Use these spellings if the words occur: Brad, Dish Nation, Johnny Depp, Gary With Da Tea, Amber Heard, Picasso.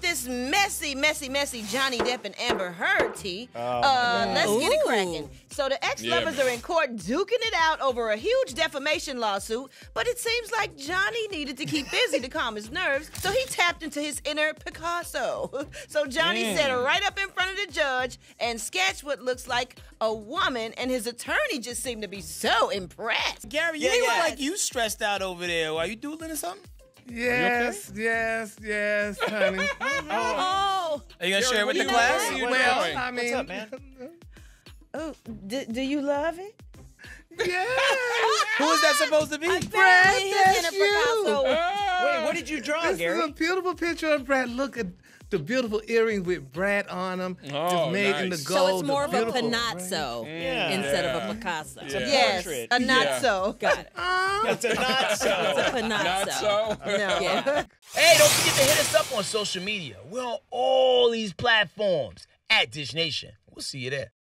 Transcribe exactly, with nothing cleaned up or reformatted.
with this messy, messy, messy Johnny Depp and Amber Heard tea. Oh, uh, let's Ooh. get it cracking. So the ex-lovers yeah. are in court duking it out over a huge defamation lawsuit, but it seems like Johnny needed to keep busy to calm his nerves, so he tapped into his inner Picasso. So Johnny yeah. sat right up in front of the judge and sketched what looks like a woman, and his attorney just seemed to be so impressed. Gary, yeah, you yeah. look like you stressed out over there. Are you doodling or something? Yes, okay? yes, yes, honey. oh. Are you going to share it with the class? Well, well, I mean... What's up, man? Oh, do, do you love it? Yeah. Who is that supposed to be? Brad, that's you. Oh. Wait, what did you draw, this Gary? This is a beautiful picture of Brad. Look at the beautiful earrings with Brad on them. Oh, just made nice. in the gold. So it's more of a panazzo yeah. instead yeah. of a Picasso. Yeah. It's a yes, portrait. A nazzo. Yeah. Got it. Um, it's a nazzo. It's a panazzo. Nazzo. No. Yeah. Hey, don't forget to hit us up on social media. We're on all these platforms at Dish Nation. We'll see you there.